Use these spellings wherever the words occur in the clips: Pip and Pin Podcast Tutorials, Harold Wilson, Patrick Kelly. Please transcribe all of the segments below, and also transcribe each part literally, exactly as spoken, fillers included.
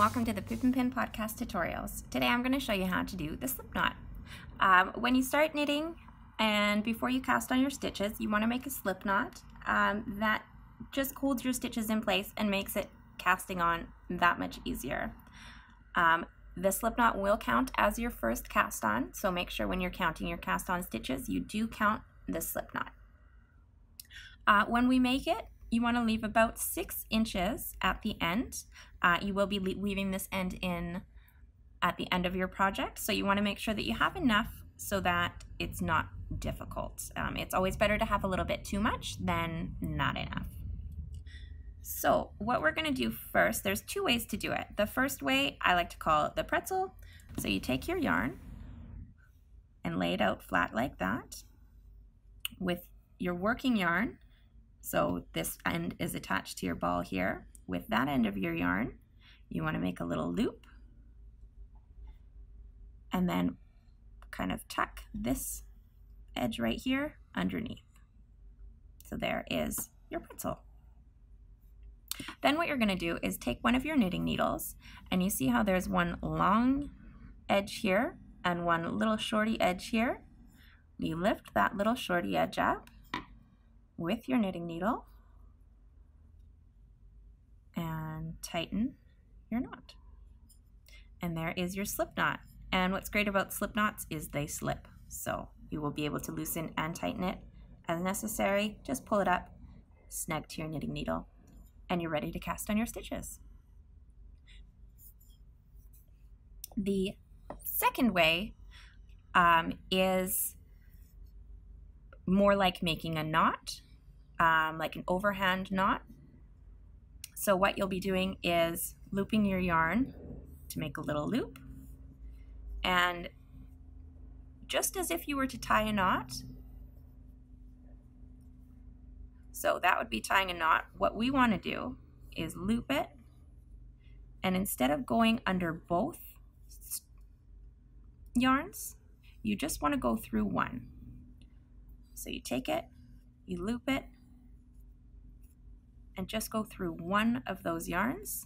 welcome to the Pip and Pin Podcast Tutorials. Today I'm going to show you how to do the slip knot. Um, when you start knitting and before you cast on your stitches, you want to make a slip knot um, that just holds your stitches in place and makes it casting on that much easier. Um, the slip knot will count as your first cast on, so make sure when you're counting your cast on stitches, you do count the slip knot. Uh, when we make it, you want to leave about six inches at the end. Uh, you will be leaving this end in at the end of your project, so you want to make sure that you have enough so that it's not difficult. Um, it's always better to have a little bit too much than not enough. So what we're going to do first, there's two ways to do it. The first way I like to call it the pretzel. So you take your yarn and lay it out flat like that with your working yarn. So this end is attached to your ball here. With that end of your yarn, you want to make a little loop and then kind of tuck this edge right here underneath. So there is your pretzel. Then what you're going to do is take one of your knitting needles, and you see how there's one long edge here and one little shorty edge here. You lift that little shorty edge up with your knitting needle and tighten your knot. And there is your slip knot. And what's great about slip knots is they slip. So you will be able to loosen and tighten it as necessary. Just pull it up, snug to your knitting needle, and you're ready to cast on your stitches. The second way um, is more like making a knot, um, like an overhand knot. So what you'll be doing is looping your yarn to make a little loop. And just as if you were to tie a knot, so that would be tying a knot. What we want to do is loop it, and instead of going under both yarns, you just want to go through one. So you take it, you loop it, and just go through one of those yarns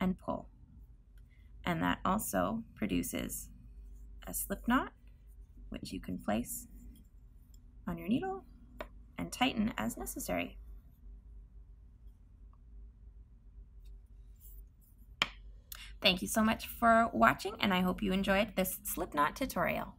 and pull. And that also produces a slip knot, which you can place on your needle and tighten as necessary. Thank you so much for watching, and I hope you enjoyed this slip knot tutorial.